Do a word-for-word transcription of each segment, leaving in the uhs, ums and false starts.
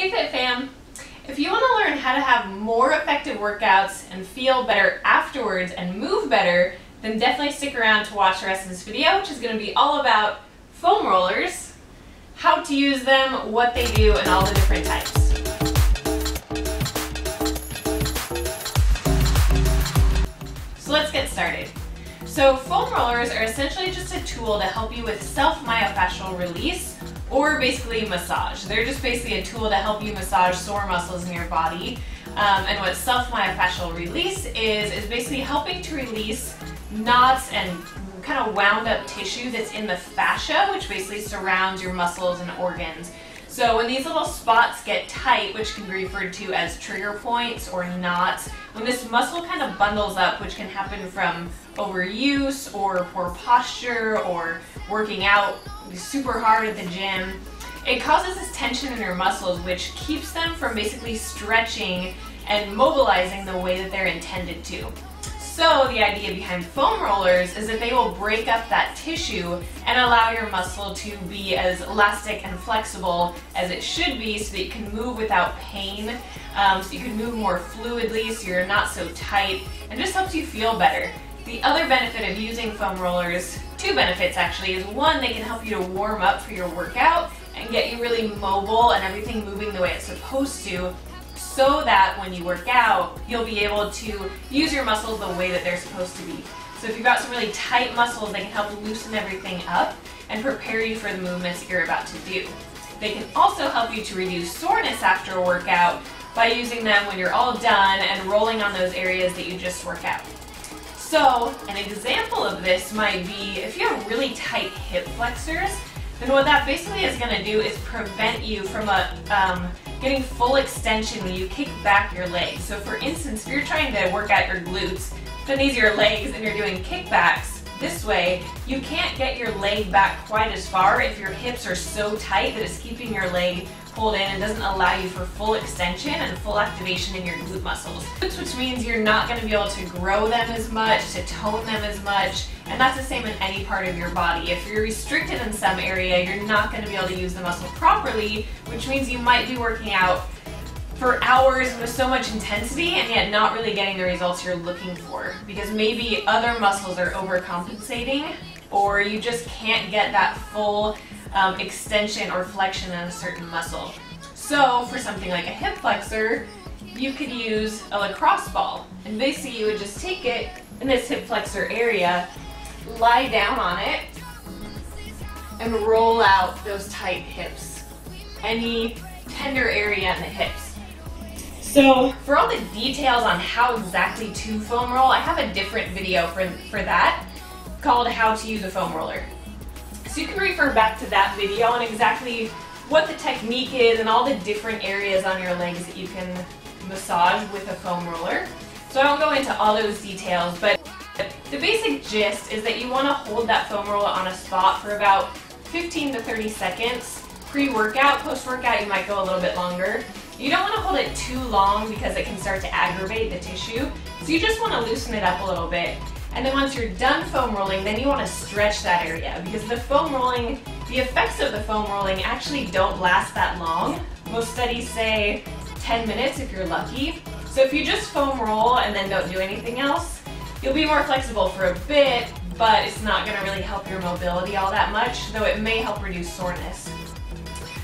Hey Fit Fam! If you want to learn how to have more effective workouts and feel better afterwards and move better, then definitely stick around to watch the rest of this video, which is going to be all about foam rollers, how to use them, what they do, and all the different types. So let's get started. So foam rollers are essentially just a tool to help you with self-myofascial release, or basically massage. They're just basically a tool to help you massage sore muscles in your body. Um, and what self-myofascial release is, is basically helping to release knots and kind of wound up tissue that's in the fascia, which basically surrounds your muscles and organs. So when these little spots get tight, which can be referred to as trigger points or knots, when this muscle kind of bundles up, which can happen from overuse or poor posture or working out super hard at the gym, it causes this tension in your muscles, which keeps them from basically stretching and mobilizing the way that they're intended to. So the idea behind foam rollers is that they will break up that tissue and allow your muscle to be as elastic and flexible as it should be so that you can move without pain, um, so you can move more fluidly so you're not so tight, and just helps you feel better. The other benefit of using foam rollers, two benefits actually, is one, they can help you to warm up for your workout and get you really mobile and everything moving the way it's supposed to, so that when you work out, you'll be able to use your muscles the way that they're supposed to be. So if you've got some really tight muscles, they can help loosen everything up and prepare you for the movements that you're about to do. They can also help you to reduce soreness after a workout by using them when you're all done and rolling on those areas that you just work out. So an example of this might be if you have really tight hip flexors, then what that basically is going to do is prevent you from a, um, getting full extension when you kick back your legs. So for instance, if you're trying to work out your glutes, then these are your legs and you're doing kickbacks this way, you can't get your leg back quite as far if your hips are so tight that it's keeping your leg pulled in and doesn't allow you for full extension and full activation in your glute muscles, which means you're not going to be able to grow them as much, to tone them as much, and that's the same in any part of your body. If you're restricted in some area, you're not going to be able to use the muscle properly, which means you might be working out for hours with so much intensity and yet not really getting the results you're looking for, because maybe other muscles are overcompensating or you just can't get that full um, extension or flexion in a certain muscle. So for something like a hip flexor, you could use a lacrosse ball, and basically you would just take it in this hip flexor area, lie down on it, and roll out those tight hips, any tender area in the hips. So for all the details on how exactly to foam roll, I have a different video for, for that called How to Use a Foam Roller. So you can refer back to that video on exactly what the technique is and all the different areas on your legs that you can massage with a foam roller. So I won't go into all those details, but the basic gist is that you want to hold that foam roller on a spot for about fifteen to thirty seconds. Pre-workout, post-workout, you might go a little bit longer. You don't want to hold it too long because it can start to aggravate the tissue, so you just want to loosen it up a little bit. And then once you're done foam rolling, then you want to stretch that area, because the foam rolling, the effects of the foam rolling actually don't last that long. Most studies say ten minutes if you're lucky. So if you just foam roll and then don't do anything else, you'll be more flexible for a bit, but it's not going to really help your mobility all that much, though it may help reduce soreness.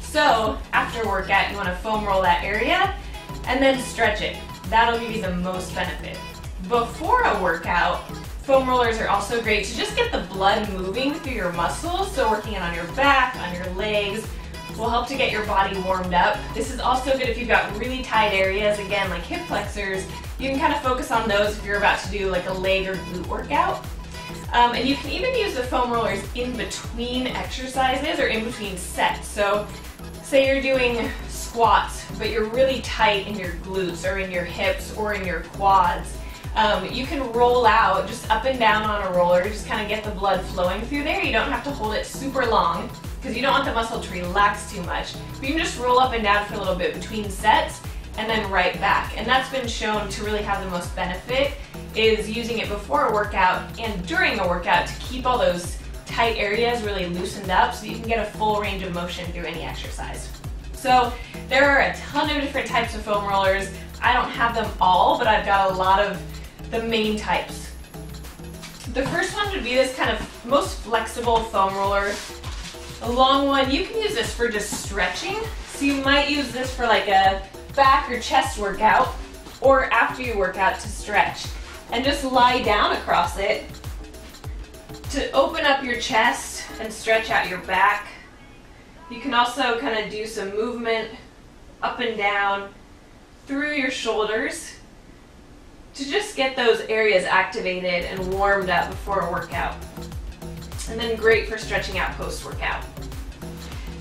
So after workout, you want to foam roll that area and then stretch it. That'll give you the most benefit. Before a workout, foam rollers are also great to just get the blood moving through your muscles. So working it on your back, on your legs, will help to get your body warmed up. This is also good if you've got really tight areas, again, like hip flexors. You can kind of focus on those if you're about to do like a leg or glute workout. Um, and you can even use the foam rollers in between exercises or in between sets. So say you're doing squats, but you're really tight in your glutes or in your hips or in your quads, um, you can roll out just up and down on a roller, just kind of get the blood flowing through there. You don't have to hold it super long because you don't want the muscle to relax too much. But you can just roll up and down for a little bit between sets and then right back. And that's been shown to really have the most benefit, is using it before a workout and during a workout to keep all those tight areas really loosened up so you can get a full range of motion through any exercise. So there are a ton of different types of foam rollers. I don't have them all, but I've got a lot of the main types. The first one would be this kind of most flexible foam roller. A long one, you can use this for just stretching. So you might use this for like a back or chest workout, or after you work out to stretch. And just lie down across it to open up your chest and stretch out your back. You can also kind of do some movement up and down through your shoulders to just get those areas activated and warmed up before a workout. And then great for stretching out post-workout.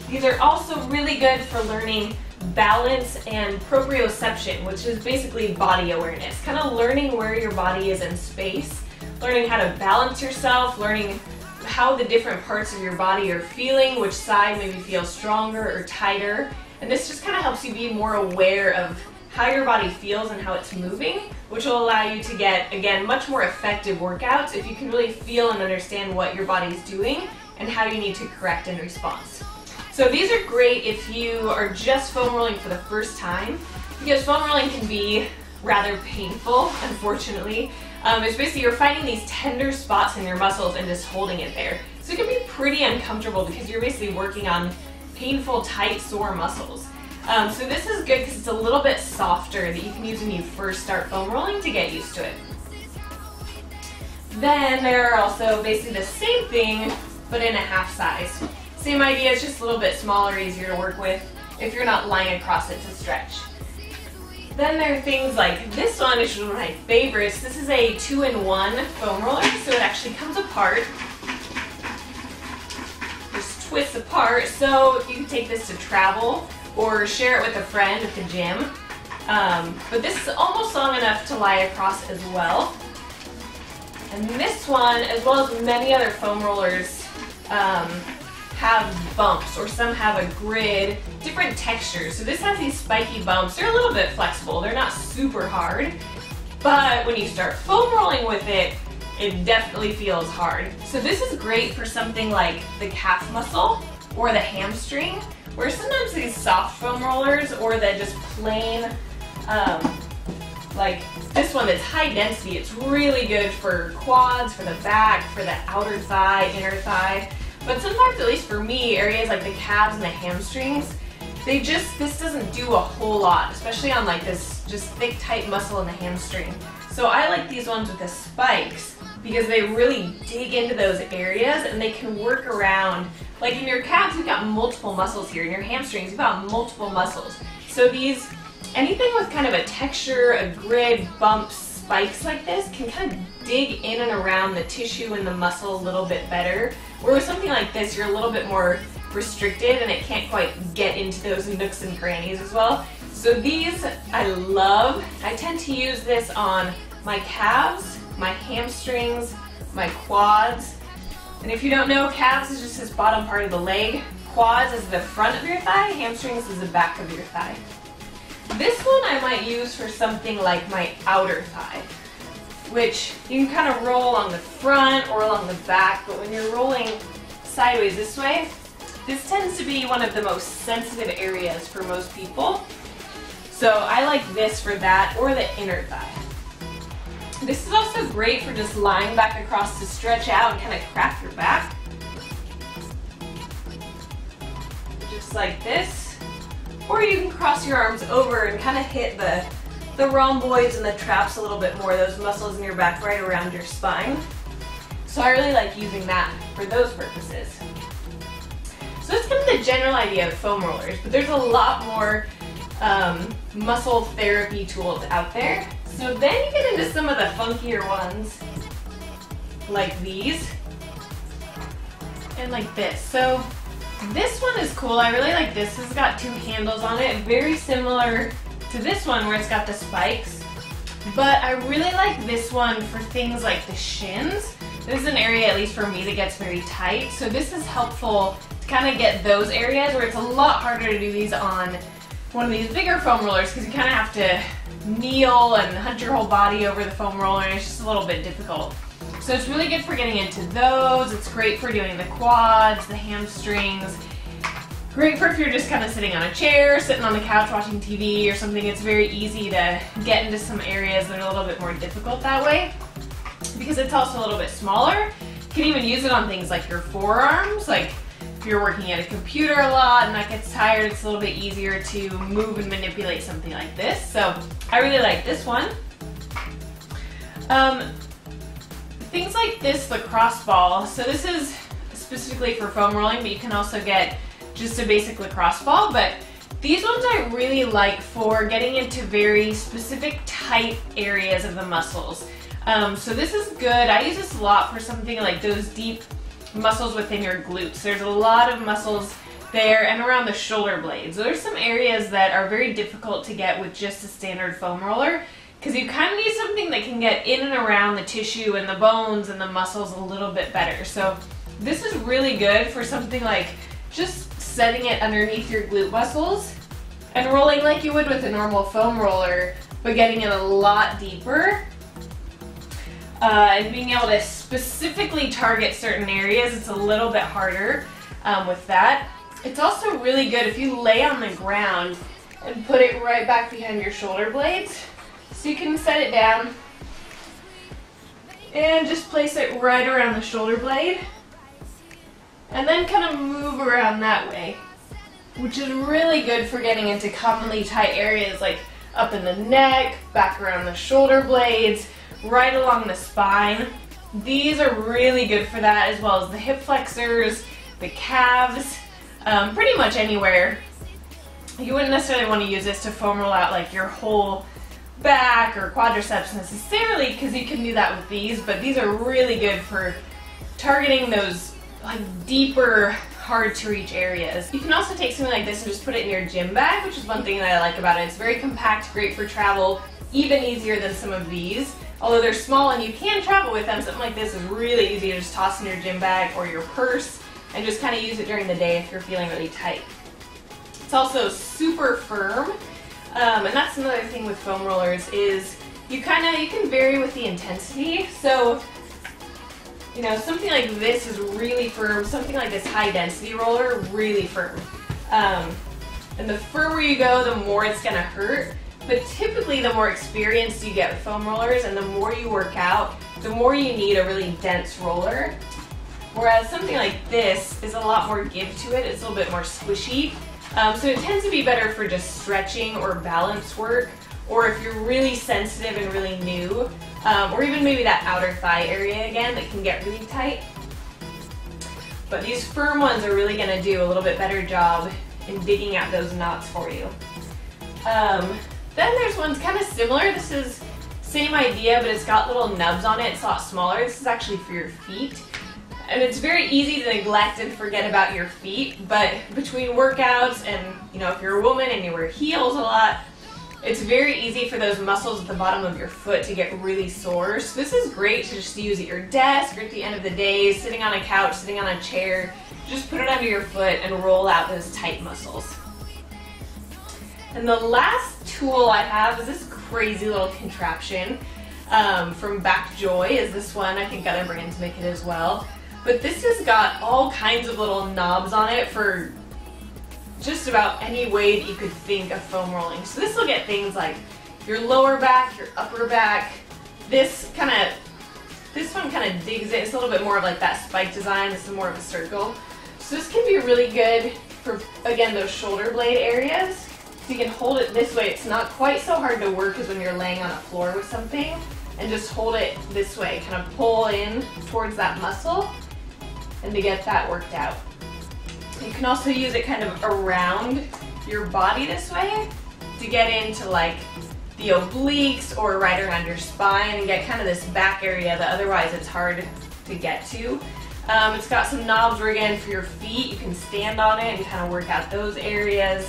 These are also really good for learning balance and proprioception, which is basically body awareness. Kind of learning where your body is in space, learning how to balance yourself, learning how the different parts of your body are feeling, which side maybe feels stronger or tighter. And this just kind of helps you be more aware of how your body feels and how it's moving, which will allow you to get, again, much more effective workouts if you can really feel and understand what your body's doing and how you need to correct and respond. So these are great if you are just foam rolling for the first time, because foam rolling can be rather painful, unfortunately. Um, it's basically you're finding these tender spots in your muscles and just holding it there. So it can be pretty uncomfortable because you're basically working on painful, tight, sore muscles. Um, so this is good because it's a little bit softer that you can use when you first start foam rolling to get used to it. Then there are also basically the same thing, but in a half size. Same idea, it's just a little bit smaller, easier to work with if you're not lying across it to stretch. Then there are things like this one, which is one of my favorites. This is a two-in-one foam roller, so it actually comes apart. Just twists apart, so you can take this to travel or share it with a friend at the gym. Um, but this is almost long enough to lie across as well. And this one, as well as many other foam rollers, um, have bumps, or some have a grid, different textures. So this has these spiky bumps. They're a little bit flexible. They're not super hard, but when you start foam rolling with it, it definitely feels hard. So this is great for something like the calf muscle or the hamstring, where sometimes these soft foam rollers or the just plain, um, like this one that's high density, it's really good for quads, for the back, for the outer thigh, inner thigh. But sometimes, at least for me, areas like the calves and the hamstrings, they just, this doesn't do a whole lot, especially on like this just thick, tight muscle in the hamstring. So I like these ones with the spikes because they really dig into those areas and they can work around, like in your calves, you've got multiple muscles here. In your hamstrings, you've got multiple muscles. So these, anything with kind of a texture, a grid, bumps, spikes like this can kind of dig in and around the tissue and the muscle a little bit better. Where with something like this, you're a little bit more restricted and it can't quite get into those nooks and crannies as well. So these I love. I tend to use this on my calves, my hamstrings, my quads. And if you don't know, calves is just this bottom part of the leg. Quads is the front of your thigh. Hamstrings is the back of your thigh. This one I might use for something like my outer thigh, which you can kind of roll along the front or along the back, but when you're rolling sideways this way, this tends to be one of the most sensitive areas for most people. So I like this for that, or the inner thigh. This is also great for just lying back across to stretch out and kind of crack your back. Just like this. Or you can cross your arms over and kind of hit the the rhomboids and the traps a little bit more, those muscles in your back right around your spine. So I really like using that for those purposes. So that's kind of the general idea of foam rollers, but there's a lot more um, muscle therapy tools out there. So then you get into some of the funkier ones, like these, and like this. So this one is cool, I really like this. It's got two handles on it, very similar to this one where it's got the spikes, but I really like this one for things like the shins. This is an area, at least for me, that gets very tight, so this is helpful to kind of get those areas where it's a lot harder to do these on one of these bigger foam rollers, because you kind of have to kneel and hunch your whole body over the foam roller, and it's just a little bit difficult. So it's really good for getting into those. It's great for doing the quads, the hamstrings, Great for if you're just kind of sitting on a chair, sitting on the couch watching T V or something. It's very easy to get into some areas that are a little bit more difficult that way, because it's also a little bit smaller. You can even use it on things like your forearms. Like if you're working at a computer a lot and that gets tired, it's a little bit easier to move and manipulate something like this. So I really like this one. Um, things like this lacrosse ball. So this is specifically for foam rolling, but you can also get just a basic lacrosse ball. But these ones I really like for getting into very specific tight areas of the muscles. Um, so this is good. I use this a lot for something like those deep muscles within your glutes. There's a lot of muscles there and around the shoulder blades. So there's some areas that are very difficult to get with just a standard foam roller, because you kind of need something that can get in and around the tissue and the bones and the muscles a little bit better. So this is really good for something like just setting it underneath your glute muscles and rolling like you would with a normal foam roller, but getting it a lot deeper uh, and being able to specifically target certain areas. It's a little bit harder um, with that. It's also really good if you lay on the ground and put it right back behind your shoulder blades. So you can set it down and just place it right around the shoulder blade and then kind of move around that way, which is really good for getting into commonly tight areas like up in the neck, back around the shoulder blades, right along the spine. These are really good for that, as well as the hip flexors, the calves, um, pretty much anywhere. You wouldn't necessarily want to use this to foam roll out like your whole back or quadriceps necessarily, because you can do that with these, but these are really good for targeting those like deeper, hard to reach areas. You can also take something like this and just put it in your gym bag, which is one thing that I like about it. It's very compact, great for travel, even easier than some of these. Although they're small and you can travel with them, something like this is really easy to just toss in your gym bag or your purse and just kind of use it during the day if you're feeling really tight. It's also super firm. Um, and that's another thing with foam rollers, is you kind of, you can vary with the intensity. So, you know, something like this is really firm, something like this high density roller, really firm. Um, and the further you go, the more it's going to hurt. But typically the more experienced you get with foam rollers and the more you work out, the more you need a really dense roller. Whereas something like this is a lot more give to it, it's a little bit more squishy. Um, so it tends to be better for just stretching or balance work, or if you're really sensitive and really new, um, or even maybe that outer thigh area again that can get really tight. But these firm ones are really going to do a little bit better job in digging out those knots for you. Um, then there's ones kind of similar. This is same idea, but it's got little nubs on it. It's a lot smaller. This is actually for your feet. And it's very easy to neglect and forget about your feet, but between workouts and, you know, if you're a woman and you wear heels a lot, it's very easy for those muscles at the bottom of your foot to get really sore. So this is great to just use at your desk or at the end of the day, sitting on a couch, sitting on a chair. Just put it under your foot and roll out those tight muscles. And the last tool I have is this crazy little contraption um, from Back Joy is this one. I think other brands make it as well. But this has got all kinds of little knobs on it for just about any way that you could think of foam rolling. So this will get things like your lower back, your upper back. This kind of, this one kind of digs it. It's a little bit more of like that spike design. This is more of a circle. So this can be really good for, again, those shoulder blade areas. So you can hold it this way. It's not quite so hard to work as when you're laying on a floor with something, and just hold it this way. Kind of pull in towards that muscle, and to get that worked out. You can also use it kind of around your body this way to get into like the obliques or right around your spine and get kind of this back area that otherwise it's hard to get to. Um, it's got some knobs again for your feet. You can stand on it and kind of work out those areas.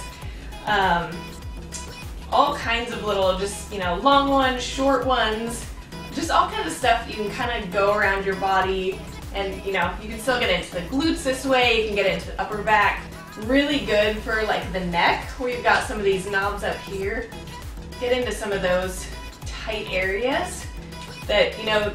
Um, all kinds of little, just, you know, long ones, short ones, just all kinds of stuff that you can kind of go around your body. And, you know, you can still get into the glutes this way, you can get into the upper back. Really good for like the neck, where you've got some of these knobs up here. Get into some of those tight areas that, you know,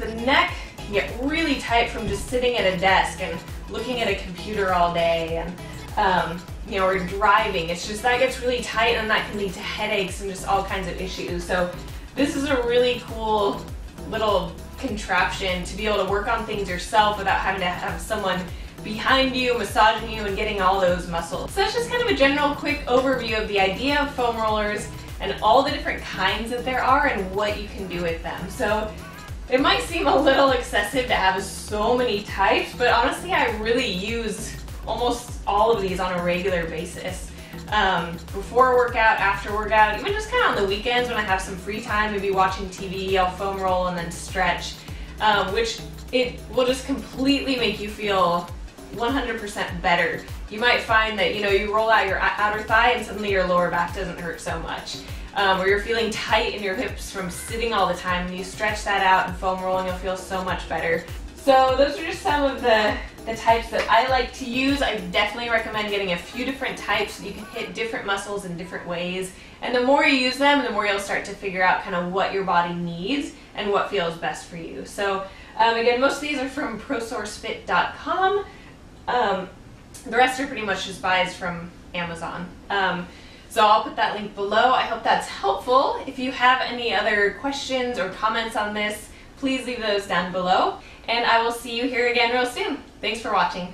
the neck can get really tight from just sitting at a desk and looking at a computer all day. And um, you know, or driving. It's just that gets really tight, and that can lead to headaches and just all kinds of issues. So this is a really cool little contraption to be able to work on things yourself without having to have someone behind you, massaging you, and getting all those muscles. So that's just kind of a general quick overview of the idea of foam rollers and all the different kinds that there are and what you can do with them. So it might seem a little excessive to have so many types, but honestly I really use almost all of these on a regular basis. Um, before workout, after workout, even just kind of on the weekends when I have some free time, maybe watching T V, I'll foam roll and then stretch, um, which it will just completely make you feel one hundred percent better. You might find that, you know, you roll out your outer thigh and suddenly your lower back doesn't hurt so much. Um, or you're feeling tight in your hips from sitting all the time, and you stretch that out and foam rolling, you'll feel so much better. So those are just some of the, the types that I like to use. I definitely recommend getting a few different types so you can hit different muscles in different ways. And the more you use them, the more you'll start to figure out kind of what your body needs and what feels best for you. So um, again, most of these are from pro source fit dot com. Um, the rest are pretty much just buys from Amazon. Um, so I'll put that link below. I hope that's helpful. If you have any other questions or comments on this, please leave those down below. And I will see you here again real soon. Thanks for watching.